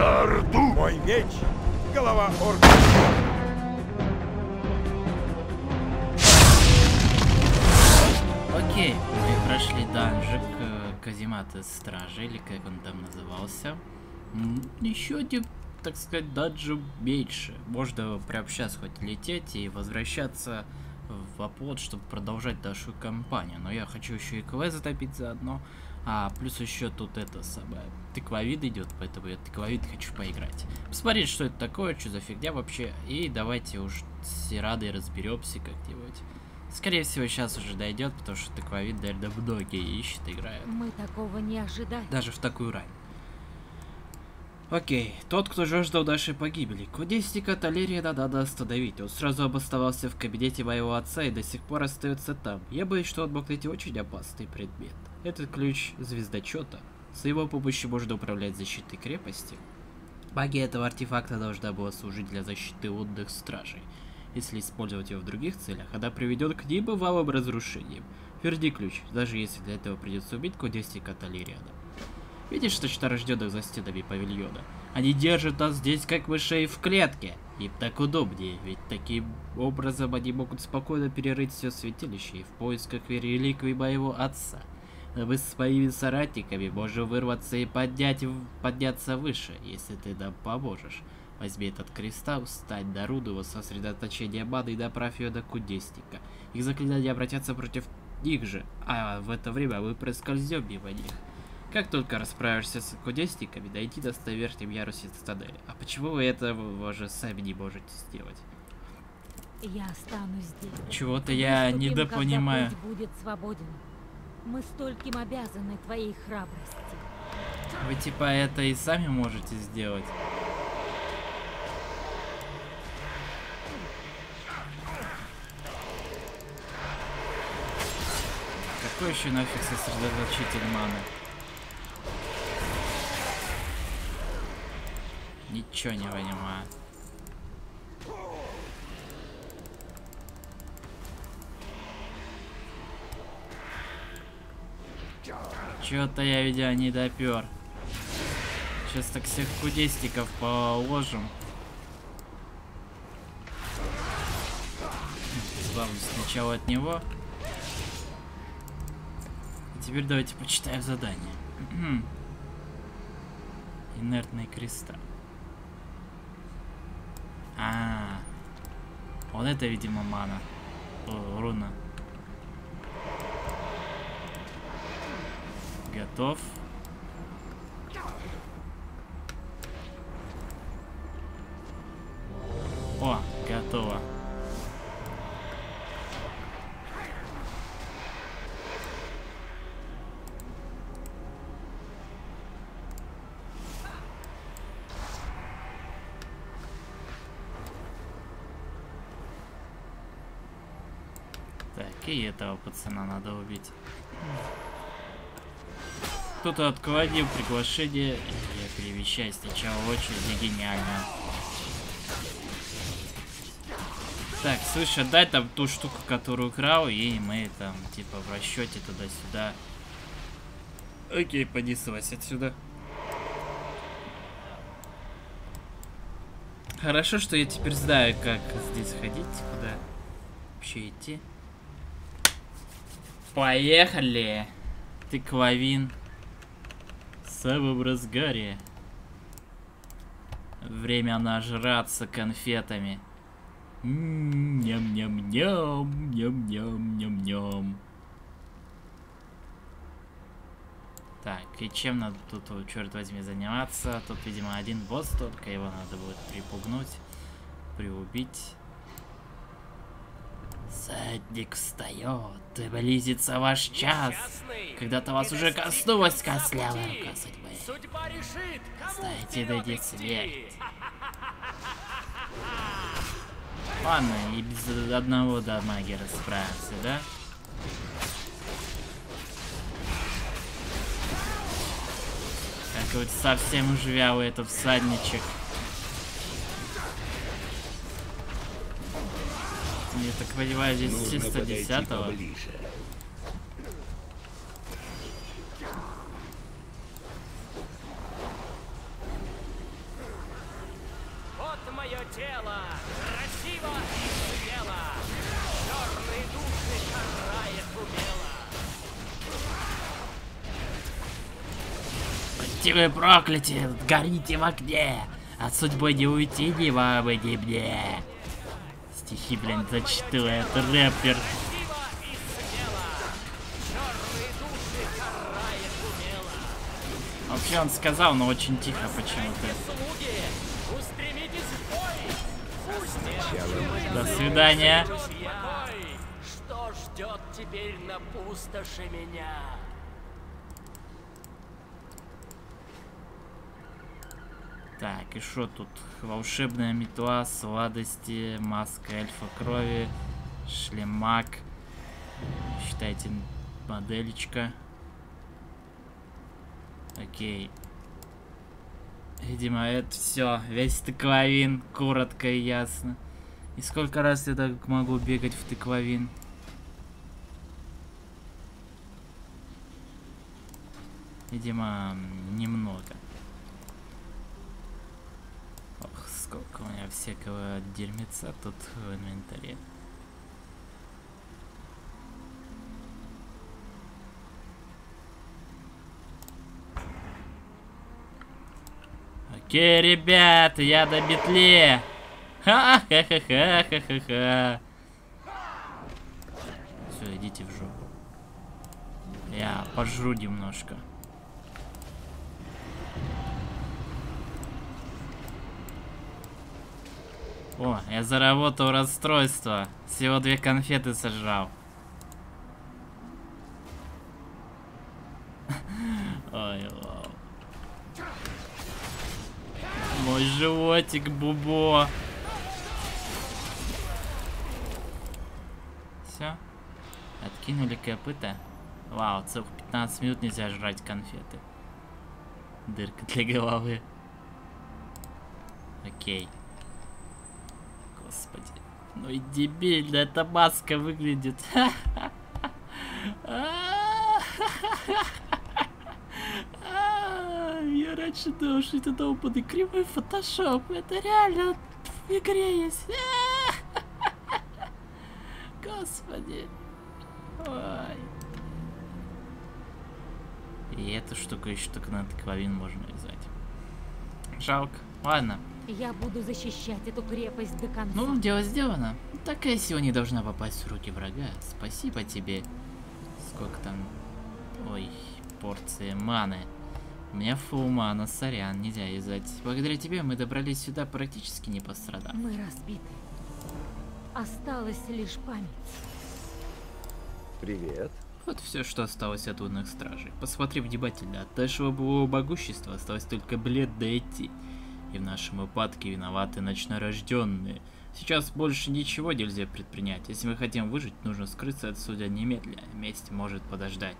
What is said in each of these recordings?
за Орду! Мой меч, голова орка. Окей, мы прошли данжик каземата стражи, или как он там назывался. Еще один, так сказать, данжи меньше. Можно прямо сейчас хоть лететь и возвращаться в оплот, чтобы продолжать нашу кампанию. Но я хочу еще и КВ затопить заодно. А плюс еще тут это самое тыквовид идет, поэтому я тыквовид хочу поиграть. Посмотреть, что это такое, что за фигня вообще. И давайте уж с Ирадой разберемся как-нибудь. Скорее всего, сейчас уже дойдет, потому что тыквовид, наверное, многие ищут, играют. Мы такого не ожидали. Даже в такую рань. Окей, тот, кто жаждал нашей погибели. Кудесника Талериана надо остановить. Он сразу обосновался в кабинете моего отца и до сих пор остается там. Я боюсь, что он мог найти очень опасный предмет. Этот ключ звездочета. С его помощью можно управлять защитой крепости. Магия этого артефакта должна была служить для защиты отдых стражей. Если использовать ее в других целях, она приведет к небывалым разрушениям. Верни ключ, даже если для этого придется убить кудесника Талериана. Видишь, точно рожденных за стенами павильона? Они держат нас здесь, как мышей в клетке. Им так удобнее, ведь таким образом они могут спокойно перерыть все святилище и в поисках реликвий моего отца. Мы с моими соратниками можем вырваться и подняться выше, если ты нам поможешь. Возьми этот кристалл, встань на руду сосредоточение маны и направь ее на кудесника. Их заклинания обратятся против них же, а в это время мы проскользнем мимо них. Как только расправишься с кудесниками, дойди до верхнем ярусе цитадели. А почему вы этого же сами не можете сделать? Я останусь здесь. Чего-то я недопонимаю. Будет свободен. Мы стольким обязаны твоей храбрости. Вы типа это и сами можете сделать. Какой еще нафиг сосредоточитель маны? Ничего не понимаю. Чё-то я, видя, не допер. Сейчас так всех кудесников положим. Избавлюсь сначала от него. А теперь давайте почитаем задание. Инертный кристалл. Вот это, видимо, мана. О, руна. Готов. О, готово. И этого пацана надо убить. Кто-то отклонил приглашение. Я перемещаюсь сначала в очереди. Гениально. Так, слушай, дай там ту штуку, которую украл, и мы там типа в расчете туда-сюда. Окей, понеслась отсюда. Хорошо, что я теперь знаю, как здесь ходить, куда вообще идти. Поехали! Тыквовин в самом разгаре. Время нажраться конфетами. Ням-ням-ням, ням-ням-ням-ням. Так, и чем надо тут, черт возьми, заниматься? Тут, видимо, один босс только, его надо будет припугнуть, приубить. Садник встает, и близится ваш час. Когда-то вас уже коснулась костлявая рука судьбы. Судьба решит, дайте дойти смерть. Ладно, и без одного дамага расправимся, да? Какой-то совсем уж вялый этот всадничек. Я так понимаю, здесь все 110-го. тело, красиво и смело, черные души карает умело. Будьте вы прокляты, горите в огне, от судьбы не уйти ни вам и ни мне. Стихи, блин, зачитывает рэпер. Вообще он сказал, но очень тихо почему-то. До свидания. Что ждет теперь на пустоши меня? Так, и что тут? Волшебная метла, сладости, маска эльфа крови, шлемак. Считайте, модельчка. Окей. Видимо, это все. Весь тыквовин, коротко и ясно. И сколько раз я так могу бегать в тыквовин? Видимо, немного. Ох, сколько у меня всякого дерьмеца тут в инвентаре. Окей, ребят, я до петли. Ха-ха-ха-ха-ха-ха-ха. Все, идите в жопу. Я пожру немножко. О, я заработал расстройство. Всего 2 конфеты сожрал. Ой, вау. Мой животик, бубо. Все. Откинули копыта. Вау, целых 15 минут нельзя жрать конфеты. Дырка для головы. Окей. Господи. Ну и дебильно эта маска выглядит. Я раньше думал, что это долбанный кривой фотошоп. Это реально в игре есть. Господи. Ой. И эту штуку еще только на тыквовин можно взять. Жалко. Ладно. Я буду защищать эту крепость до конца. Ну, дело сделано. Такая сила не должна попасть в руки врага. Спасибо тебе. Сколько там... Ой, порции маны. У меня фулмана, сорян, нельзя юзать. Благодаря тебе мы добрались сюда практически не пострадав. Мы разбиты. Осталась лишь память. Привет. Вот все, что осталось от лунных стражей. Посмотри внимательно, от нашего былого могущества осталось только бледно идти. И в нашем упадке виноваты ночнорожденные. Сейчас больше ничего нельзя предпринять. Если мы хотим выжить, нужно скрыться отсюда немедленно. Месть может подождать.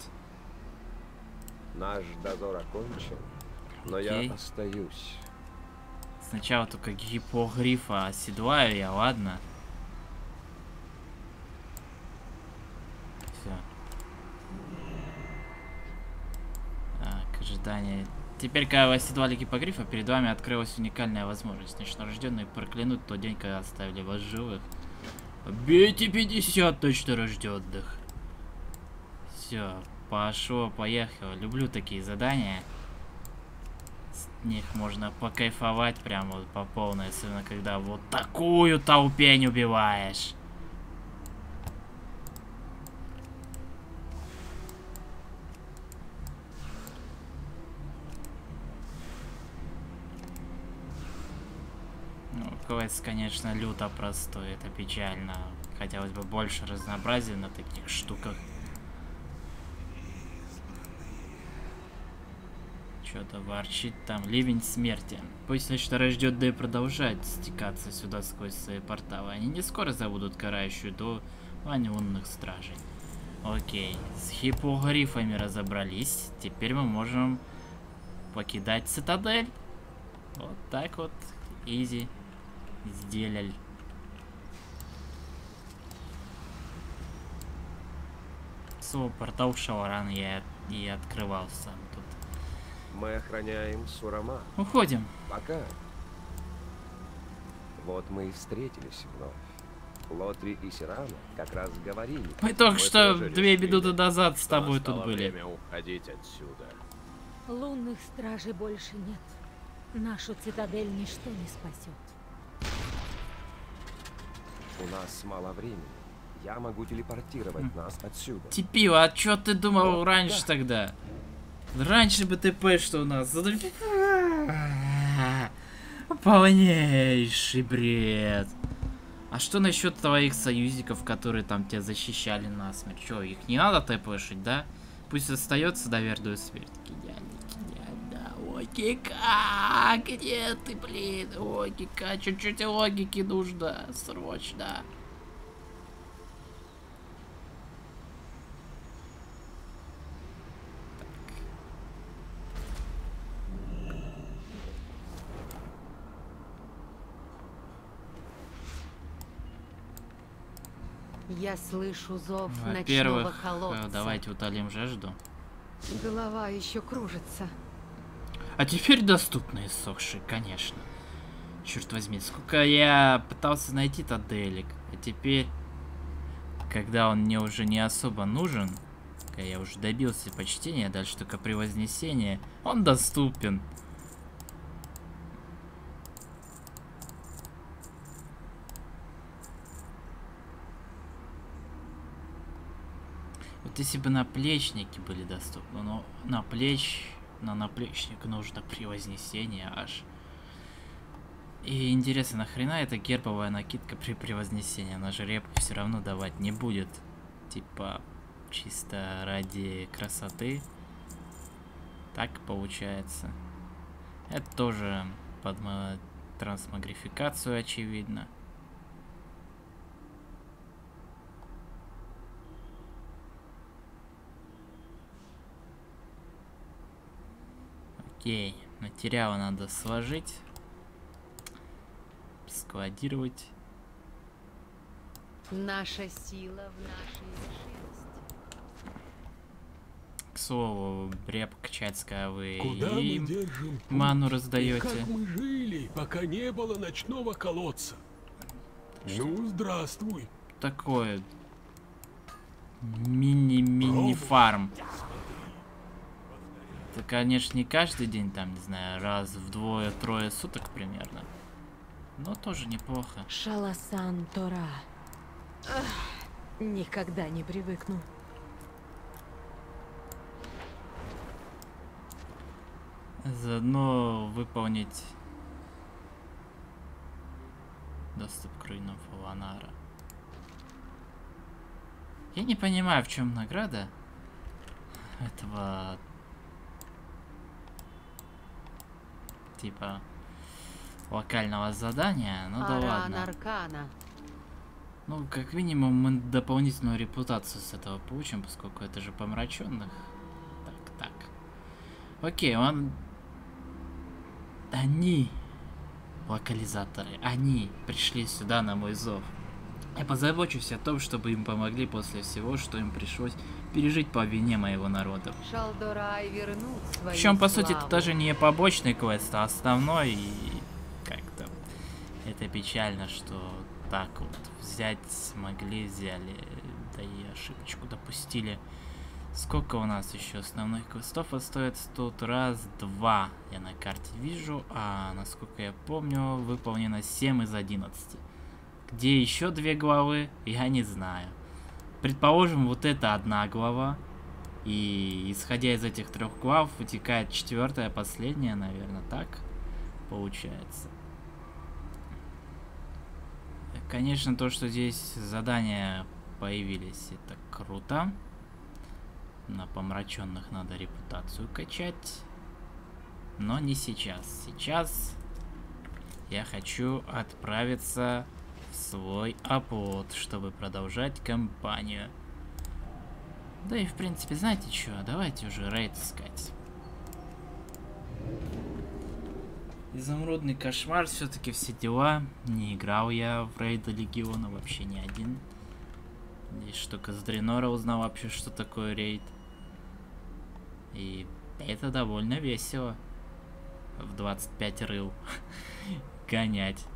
Наш дозор окончен, но я остаюсь. Сначала только гипогрифа оседлаю я, ладно? Все. Так, ожидание. Теперь, когда вы оседлали гипогрифа, перед вами открылась уникальная возможность. Ночнорожденные проклянут тот день, когда оставили вас живых. Бейте 50 ночнорожденных. Все. Пошло, поехало. Люблю такие задания. С них можно покайфовать прямо вот по полной, особенно когда вот такую толпень убиваешь. Ну, квест, конечно, люто простой, это печально. Хотелось бы больше разнообразия на таких штуках. Что-то ворчит там. Ливень смерти. Пусть ночнорожденные продолжают стекаться сюда сквозь свои порталы. Они не скоро забудут карающую длань лунных стражей. Окей. С хипогрифами разобрались. Теперь мы можем покидать цитадель. Вот так вот. Изи. Сделали. Слово портал Шаларан я и открывал сам тут. Мы охраняем Сурамар. Уходим. Пока. Вот мы и встретились вновь. Лотри и Сирана как раз говорили. Мы только что две минуты назад с тобой тут были. Время уходить отсюда. Лунных стражей больше нет. Нашу цитадель ничто не спасет. У нас мало времени. Я могу телепортировать нас отсюда. Типива, а чё ты думал раньше тогда? Раньше БТП, что у нас? Полнейший бред. А что насчет твоих союзников, которые там тебя защищали насмерть? Чё, их не надо тэпэшить, да? Пусть остается доверную смерть. Гениально, логика! Где ты, блин? Логика, чуть-чуть логики нужно, срочно. Я слышу зов ночного холодца. Давайте утолим жажду. Голова еще кружится. А теперь доступны иссохшие, конечно. Черт возьми, сколько я пытался найти Таделик. А теперь, когда он мне уже не особо нужен, когда я уже добился почтения, дальше только превознесение, он доступен. Если бы наплечники были доступны, но на наплечник нужно превознесение аж. И интересно, нахрена эта гербовая накидка при превознесении? Она жеребку все равно давать не будет. Типа, чисто ради красоты. Так получается. Это тоже под трансмагрификацию, очевидно. Окей, материалы надо сложить, складировать. Наша сила в нашей решимости. К слову, бреп кчатская, вы им ману раздаете. Как мы жили, пока не было ночного колодца. Ну, здравствуй. Такое мини-фарм. Это, конечно, не каждый день, там, не знаю, раз вдвое-трое суток примерно. Но тоже неплохо. Шаласан Тора. Никогда не привыкну. Заодно выполнить доступ к руинам Фаланара. Я не понимаю, в чем награда этого... типа локального задания, ну да ладно. Аркана. Ну, как минимум, мы дополнительную репутацию с этого получим, поскольку это же помраченных. Так. Окей, он... Они, локализаторы, они пришли сюда на мой зов. Я позабочусь о том, чтобы им помогли после всего, что им пришлось пережить по вине моего народа. Причем, по сути, это даже не побочный квест, а основной, и как-то это печально, что так вот взять смогли, взяли, да и ошибочку допустили. Сколько у нас еще основных квестов остается? Тут раз-два я на карте вижу, а насколько я помню, выполнено 7 из 11. Где еще 2 главы, я не знаю. Предположим, вот это одна глава. И исходя из этих 3 глав, вытекает 4-я, последняя, наверное, так получается. Конечно, то, что здесь задания появились, это круто. На помраченных надо репутацию качать. Но не сейчас. Сейчас я хочу отправиться... свой оплот, чтобы продолжать кампанию. Да и в принципе, знаете что, давайте уже рейд искать. Изумрудный кошмар, все-таки все дела. Не играл я в рейда Легиона вообще ни один. Лишь только с Дренора узнал вообще, что такое рейд. И это довольно весело. В 25 рыл гонять.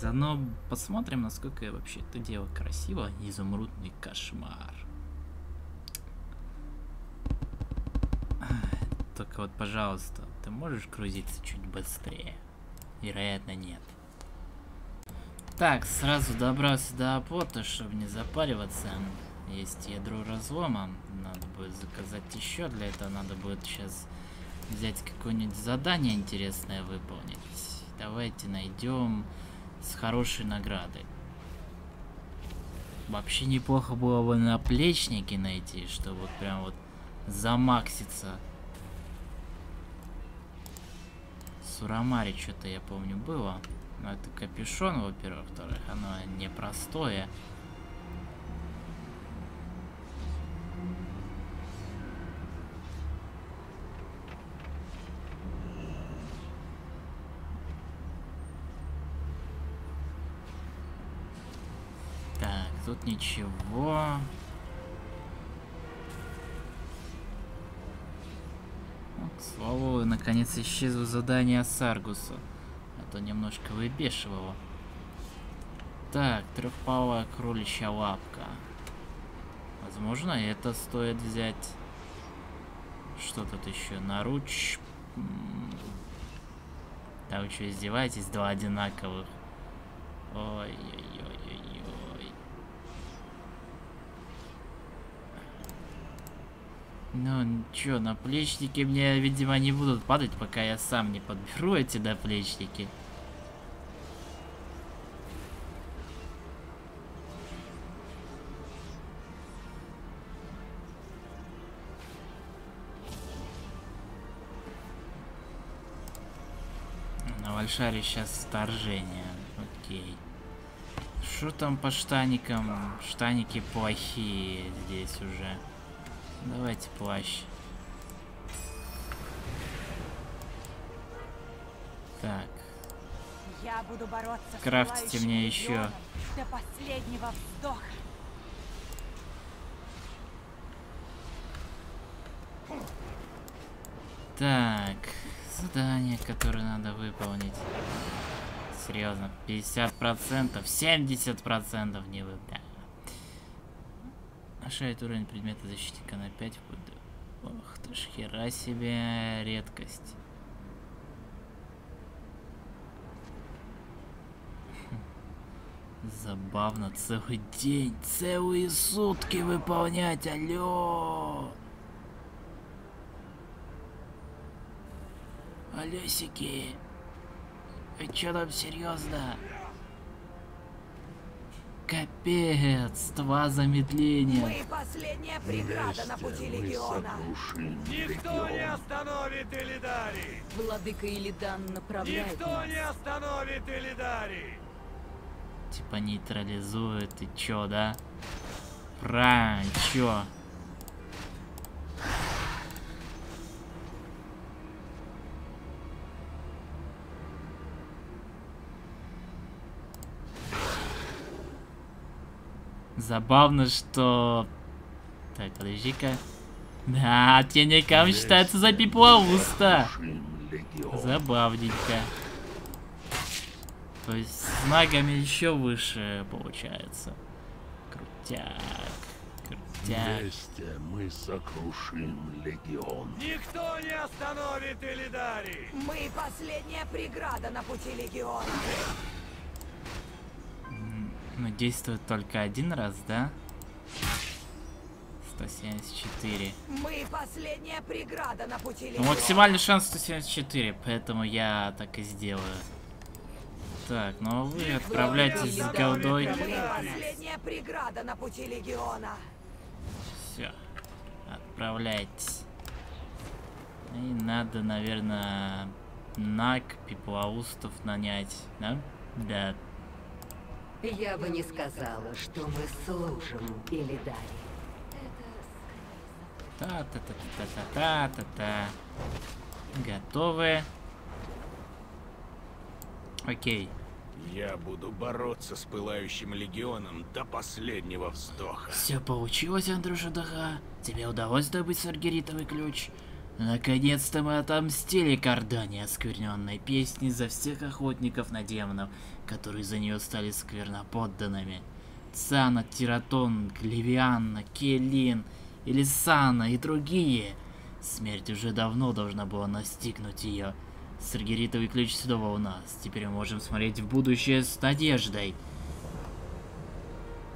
Заодно посмотрим, насколько я вообще это дело красиво. Изумрудный кошмар. Только вот, пожалуйста, ты можешь грузиться чуть быстрее? Вероятно, нет. Так, сразу добрался до апота, чтобы не запариваться. Есть ядро разлома. Надо будет заказать еще. Для этого надо будет сейчас взять какое-нибудь задание интересное выполнить. Давайте найдем с хорошей наградой. Вообще неплохо было бы наплечники найти, чтобы вот прям вот замакситься. В Сурамаре что-то, я помню, было. Но это капюшон, во-первых, во-вторых, оно непростое. Так, тут ничего. Ну, к слову, наконец исчезло задание Саргуса. А то немножко выбешивало. Так, трехпалая кроличья лапка. Возможно, это стоит взять. Что тут еще? Наруч. Да вы что, издеваетесь? Два одинаковых. Ой-ой-ой-ой-ой. Ну ничего, наплечники мне, видимо, не будут падать, пока я сам не подберу эти наплечники. На Вальшаре сейчас вторжение. Окей. Что там по штаникам? Штаники плохие здесь уже. Давайте плащ. Так. Я буду бороться. Крафтите мне еще. До последнего вздоха. Так. Задание, которое надо выполнить. Серьезно, 50%, 70% не выполнено. Шает уровень предмета защитника на 5 пудов. Ох ты ж, хера себе редкость. Забавно, целый день, целые сутки выполнять, алё! Алёсики! А чё там серьезно? Капец, два замедления. Мы последняя бригада на пути легиона. Никто не остановит Элидари. Владыка Элидан направляет. Никто не остановит Элидари. Типа нейтрализует, и чё, да? Правильно, чё? Забавно, что... Так, подожди-ка. Да, тенникам считается за пеплоуста. Забавненько. То есть с магами еще выше получается. Крутяк. Крутяк. Вместе мы сокрушим легион. Никто не остановит Элидари. Мы последняя преграда на пути легиона. Но действует только один раз, да? 174. Мы последняя преграда на пути легиона. Максимальный шанс 174, поэтому я так и сделаю. Так, ну а вы отправляйтесь с голдой. Мы последняя преграда на пути легиона. Все, отправляйтесь. И надо, наверное, наг пеплоустов нанять, да? Да. Я бы не сказала, что мы служим Элидари. Та-та-та-та-та-та-та-та. Готовы. Окей. Я буду бороться с пылающим легионом до последнего вздоха. Все получилось, Андрюша Даха. Тебе удалось добыть саргеритовый ключ. Наконец-то мы отомстили Кардане, оскверненной песни, за всех охотников на демонов, которые за нее стали скверноподданными. Цана, Тиратон, Клевианна, Келин, Элисана и другие. Смерть уже давно должна была настигнуть ее. Саргеритовый ключ снова у нас. Теперь мы можем смотреть в будущее с надеждой.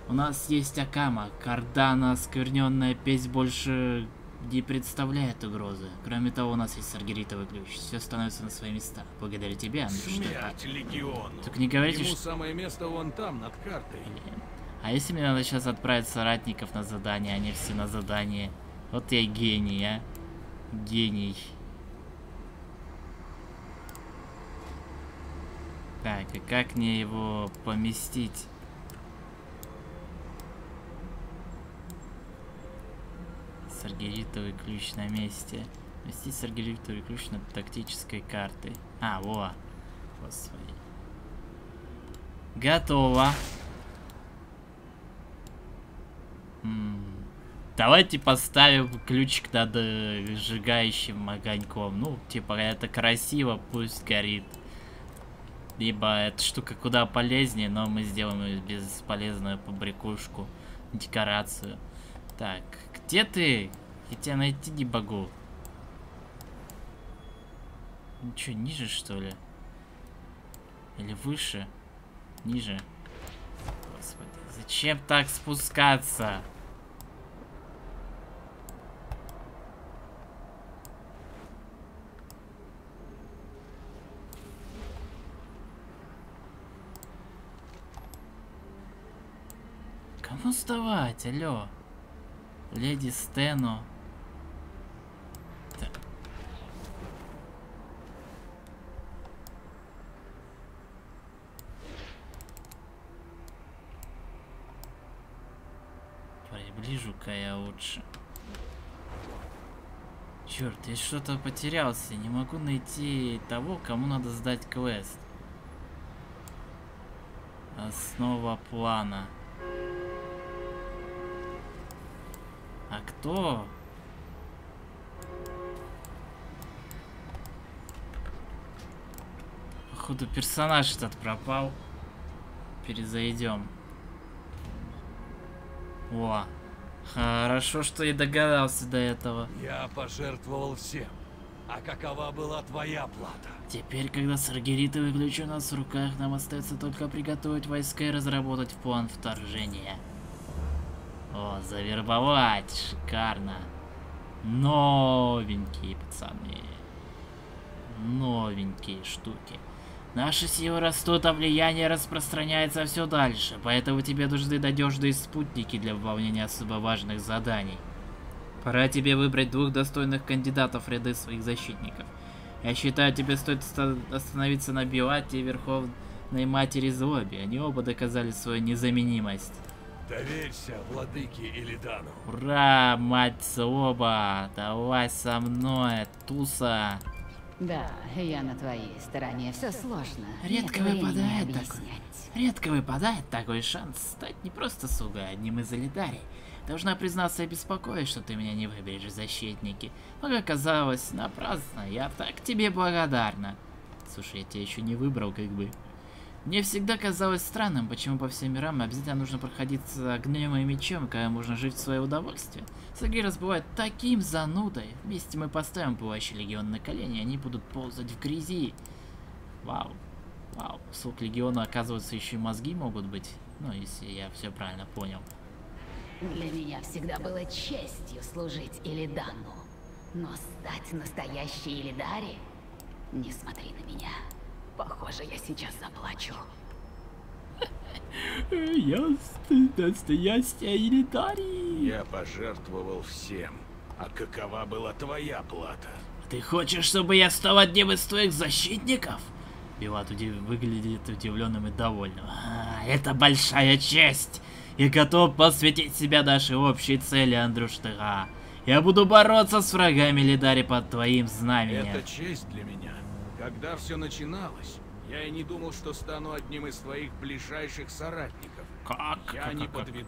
У нас есть Акама. Кардана, оскверненная песнь, больше не представляет угрозы. Кроме того, у нас есть саргеритовый ключ. Все становится на свои места. Благодаря тебе, Андрюшка. Только не говорите, что... самое место вон там, над картой. Нет. А если мне надо сейчас отправить соратников на задание, они все на задание. Вот я гений, а. Гений. Так, и как мне его поместить? Саргеритовый ключ на месте. Поместить саргеритовый ключ над тактической картой. А, во. Господи. Готово. Давайте поставим ключик над сжигающим огоньком. Ну, типа, это красиво, пусть горит. Либо эта штука куда полезнее, но мы сделаем ее бесполезную побрякушку, декорацию. Так, где ты? Я тебя найти не могу. Ну что, ниже что ли? Или выше? Ниже. Господи, зачем так спускаться? Кому вставать, алло? Леди Стэну. Так. Приближу-ка я лучше. Черт, я что-то потерялся. Не могу найти того, кому надо сдать квест. Основа плана. А кто? Походу персонаж этот пропал. Перезайдем. О, хорошо, что я догадался до этого. Я пожертвовал всем. А какова была твоя плата? Теперь, когда саргеритовый ключ у нас в руках, нам остается только приготовить войска и разработать план вторжения. О, завербовать, шикарно. Новенькие пацаны. Новенькие штуки. Наши силы растут, а влияние распространяется все дальше. Поэтому тебе нужны надежные спутники для выполнения особо важных заданий. Пора тебе выбрать двух достойных кандидатов в ряды своих защитников. Я считаю, тебе стоит остановиться на Биоате и Верховной Матери Злоби. Они оба доказали свою незаменимость. Доверься владыке Элидану. Ура, мать Злоба! Давай со мной, туса! Да, я на твоей стороне, все сложно. Редко выпадает такой шанс стать не просто слугой, одним из элитарий. Должна признаться, я беспокоюсь, что ты меня не выберешь в защитники. Но, как оказалось, напрасно. Я так тебе благодарна. Слушай, я тебя еще не выбрал, как бы. Мне всегда казалось странным, почему по всем мирам обязательно нужно проходиться огнем и мечом, когда можно жить в свое удовольствие. Сагирас бывает таким занудой. Вместе мы поставим плащ легион на колени, и они будут ползать в грязи. Вау. Вау. Слуг легиона, оказывается, еще и мозги могут быть. Ну, если я все правильно понял. Для меня всегда было честью служить Элидану. Но стать настоящей Элидари? Не смотри на меня. Похоже, я сейчас заплачу. Я настоящая Элитария. Я пожертвовал всем. А какова была твоя плата? Ты хочешь, чтобы я стал одним из твоих защитников? Пилат выглядит удивленным и довольным. А, это большая честь. И готов посвятить себя нашей общей цели, Андрюштыга. Я буду бороться с врагами Элитарии под твоим знаменем. Это честь для меня. Когда все начиналось, я и не думал, что стану одним из твоих ближайших соратников. Как? Я не подведу.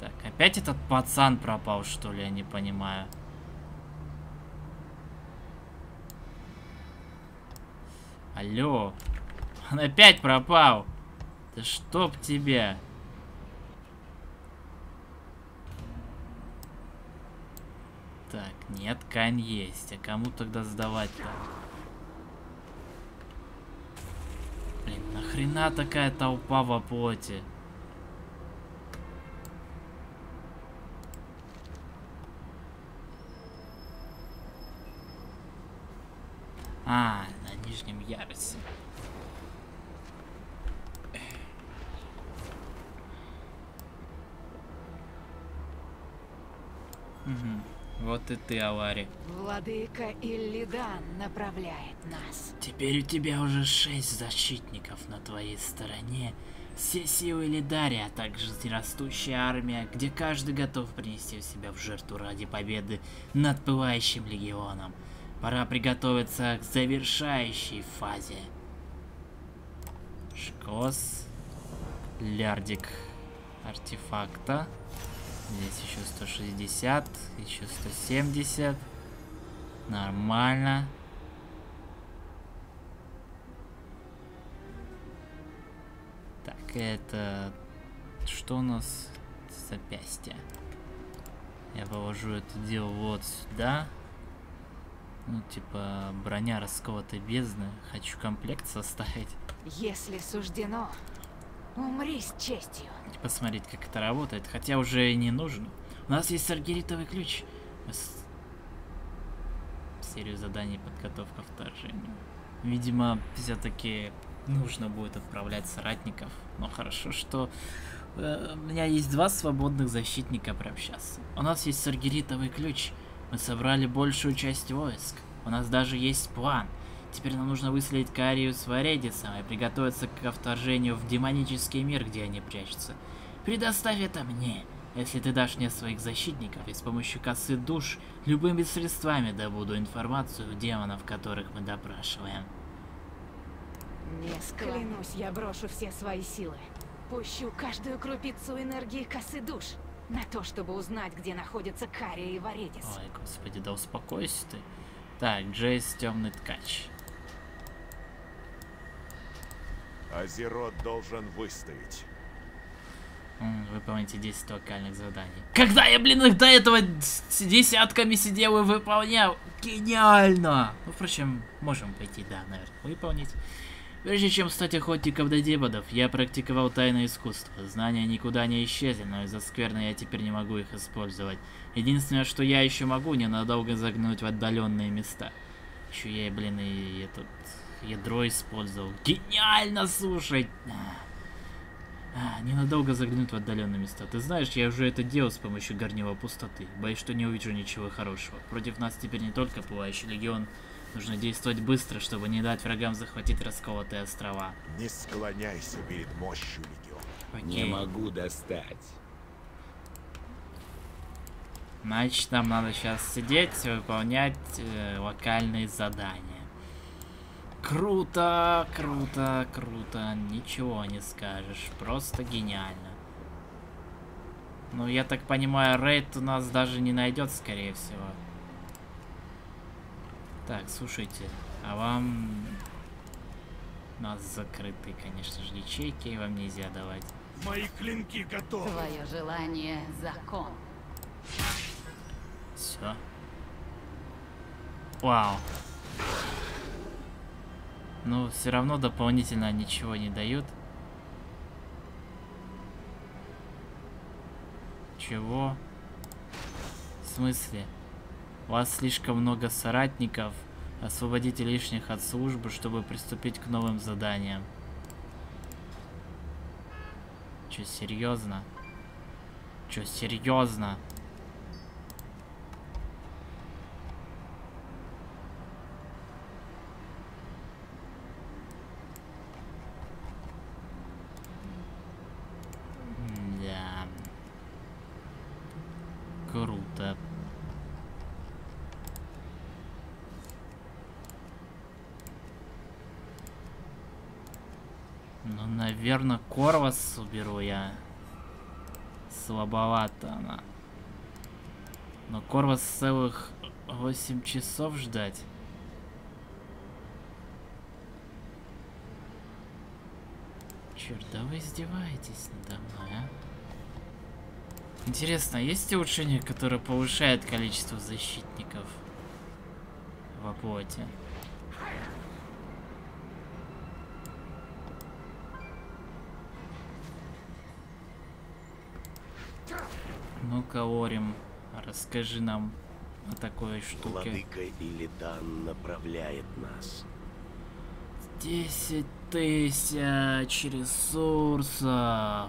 Так, опять этот пацан пропал, что ли, я не понимаю. Алло. Он опять пропал. Да чтоб тебя. Так, нет, конь есть. А кому тогда сдавать-то? Блин, нахрена такая толпа во плоти? А, на нижнем ярусе. Угу. Вот и ты, Алари. Владыка Иллидан направляет нас. Теперь у тебя уже 6 защитников на твоей стороне. Все силы Лидария, а также растущая армия, где каждый готов принести себя в жертву ради победы над пылающим легионом. Пора приготовиться к завершающей фазе. Шкос. Лярдик артефакта. Здесь еще 160, еще 170. Нормально. Так, это... Что у нас? Запястье. Я положу это дело вот сюда. Ну, типа, броня расколотой бездны. Хочу комплект составить. Если суждено, умри с честью. Посмотреть, как это работает. Хотя уже и не нужно. У нас есть саргиритовый ключ. Серию заданий подготовка вторжению. Видимо, все-таки нужно будет отправлять соратников. Но хорошо, что у меня есть 2 свободных защитника прямо сейчас. У нас есть саргиритовый ключ. Мы собрали большую часть войск. У нас даже есть план. Теперь нам нужно выследить Карию с Варедисом и приготовиться к вторжению в демонический мир, где они прячутся. Предоставь это мне. Если ты дашь мне своих защитников, и с помощью косы душ любыми средствами добуду информацию у демонов, которых мы допрашиваем. Не склянусь, я брошу все свои силы. Пущу каждую крупицу энергии косы душ на то, чтобы узнать, где находятся Кария и Варедис. Ой, господи, да успокойся ты. Так, Джейс, темный ткач. Азерот должен выстоять. Выполните 10 локальных заданий. Когда я, блин, их до этого десятками сидел и выполнял. Гениально! Ну, впрочем, можем пойти, да, наверное, выполнить. Прежде чем стать охотником до демонов, я практиковал тайное искусство. Знания никуда не исчезли, но из-за скверны я теперь не могу их использовать. Единственное, что я еще могу, ненадолго загнуть в отдаленные места. Еще я, блин, и этот ядро использовал. Гениально, слушай! Ненадолго загнуть в отдаленные места. Ты знаешь, я уже это делал с помощью горнила пустоты. Боюсь, что не увижу ничего хорошего. Против нас теперь не только пылающий легион. Нужно действовать быстро, чтобы не дать врагам захватить расколотые острова. Не склоняйся перед мощью легиона. Не могу достать. Значит, нам надо сейчас сидеть, выполнять локальные задания. Круто, круто, круто. Ничего не скажешь. Просто гениально. Ну, я так понимаю, рейд у нас даже не найдет, скорее всего. Так, слушайте, а вам... У нас закрыты, конечно же, ячейки, вам нельзя давать. Мои клинки готовы. Твое желание закон. Все. Вау. Ну, все равно дополнительно ничего не дают. Чего? В смысле? У вас слишком много соратников. Освободите лишних от службы, чтобы приступить к новым заданиям. Че, серьезно? Че, серьезно? Да. Круто. Наверное, Корвас уберу я. слабовато она. Но Корвус целых 8 часов ждать. Черт, да вы издеваетесь надо мной, а? Интересно, есть улучшение, которое повышает количество защитников в оплоте? Ну-ка, Орим, расскажи нам о такой штуке. Владыка Илитан направляет нас. 10 000 ресурсов. На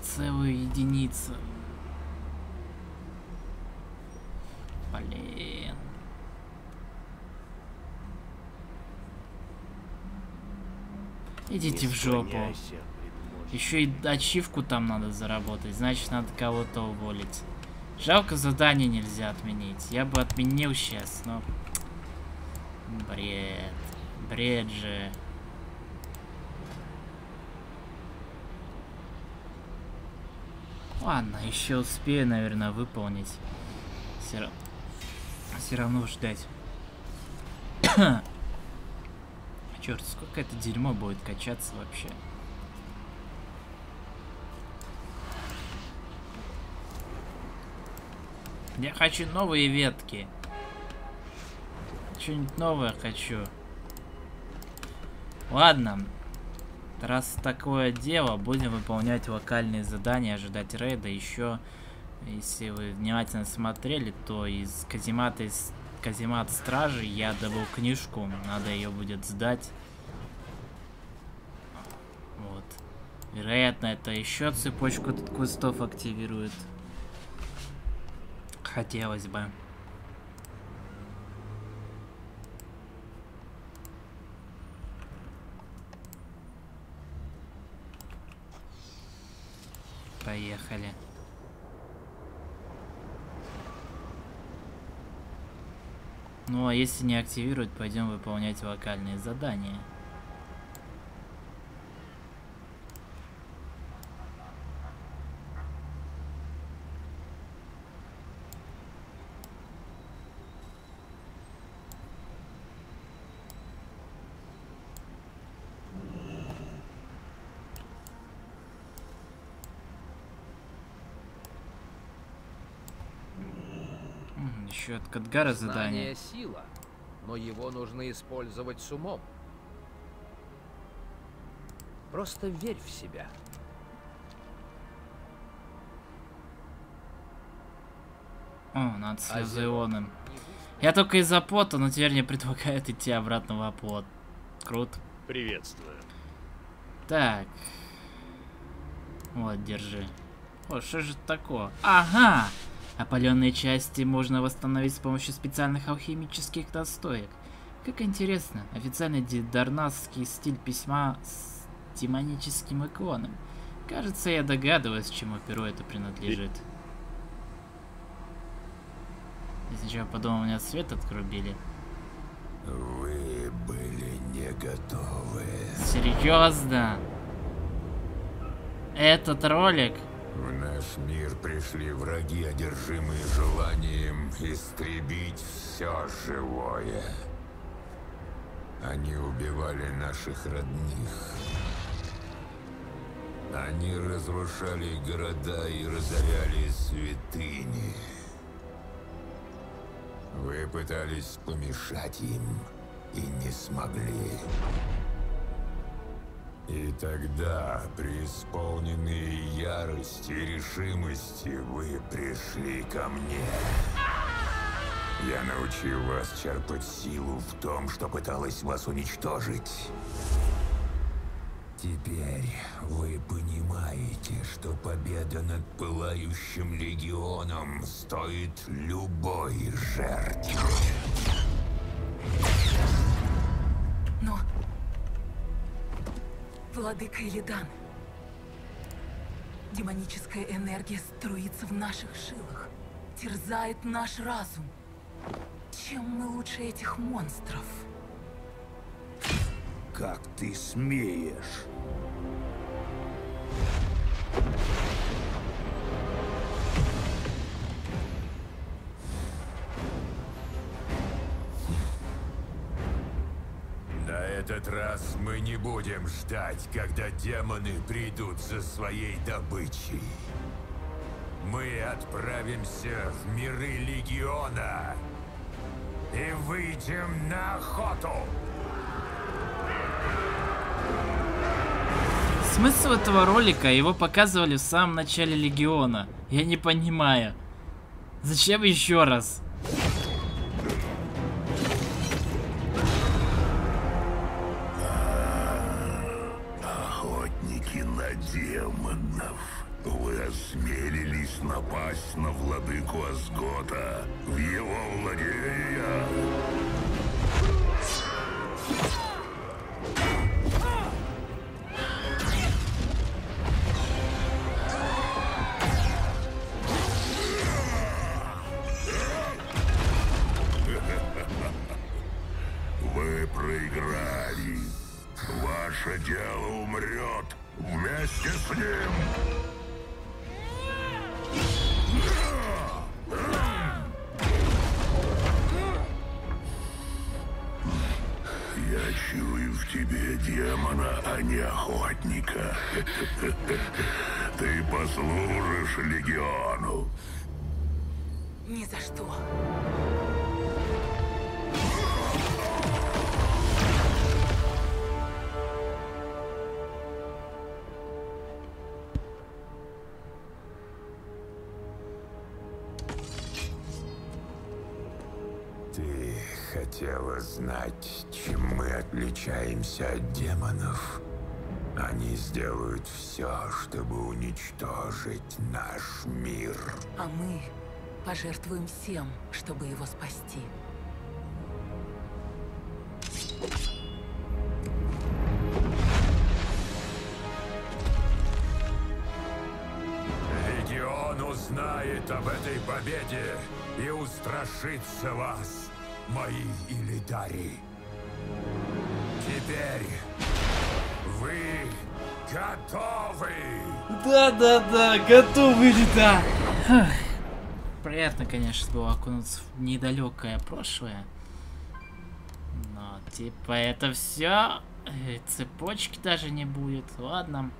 целую единицу. Блин. Идите в жопу. Еще и ачивку там надо заработать. Значит, надо кого-то уволить. Жалко, задание нельзя отменить. Я бы отменил сейчас, но... Бред. Бред же. Ладно, еще успею, наверное, выполнить. Все равно ждать. Черт, сколько это дерьмо будет качаться вообще? Я хочу новые ветки. Что-нибудь новое хочу. Ладно. Раз такое дело, будем выполнять локальные задания, ожидать рейда. Еще, если вы внимательно смотрели, то из каземата, каземат стражи я добыл книжку. Надо ее будет сдать. Вот. Вероятно, это еще цепочку кустов активирует. Хотелось бы. Поехали. Ну а если не активируют, пойдем выполнять локальные задания. От Кадгара задание. Знание сила, но его нужно использовать с умом. Просто верь в себя. О, надо с Азеоном. Я только из-за пота, но теперь мне предлагают идти обратно в оплот. Крут. Приветствую. Так. Вот, держи. О, что же такое? Ага! Опаленные части можно восстановить с помощью специальных алхимических настоек. Как интересно, официальный дарнасский стиль письма с демоническим иконом. Кажется, я догадываюсь, чему перо это принадлежит. Я сначала подумал, у меня свет отрубили. Вы были не готовы. Серьезно? Этот ролик... В наш мир пришли враги, одержимые желанием истребить все живое. Они убивали наших родных. Они разрушали города и разоряли святыни. Вы пытались помешать им и не смогли. И тогда, преисполненные ярости и решимости, вы пришли ко мне. Я научил вас черпать силу в том, что пыталась вас уничтожить. Теперь вы понимаете, что победа над пылающим легионом стоит любой жертвы. Но... Владыка Илидан. Демоническая энергия струится в наших жилах, терзает наш разум. Чем мы лучше этих монстров? Как ты смеешь? этот раз мы не будем ждать, когда демоны придут за своей добычей. Мы отправимся в миры Легиона и выйдем на охоту. Смысл этого ролика, его показывали в самом начале Легиона. Я не понимаю. Зачем еще раз? Охотники на демонов. Вы осмелились напасть на владыку Асгота в его владениях. Ваше дело умрет вместе с ним. Я чую в тебе демона, а не охотника. Ты послужишь легиону. Ни за что. Хотела знать, чем мы отличаемся от демонов. Они сделают все, чтобы уничтожить наш мир. А мы пожертвуем всем, чтобы его спасти. Легион узнает об этой победе и устрашится вас. Мои Илидари, теперь вы готовы! Да-да-да, готовы, да! Приятно, конечно, было окунуться в недалекое прошлое. Но, типа, это все. Цепочки даже не будет. Ладно.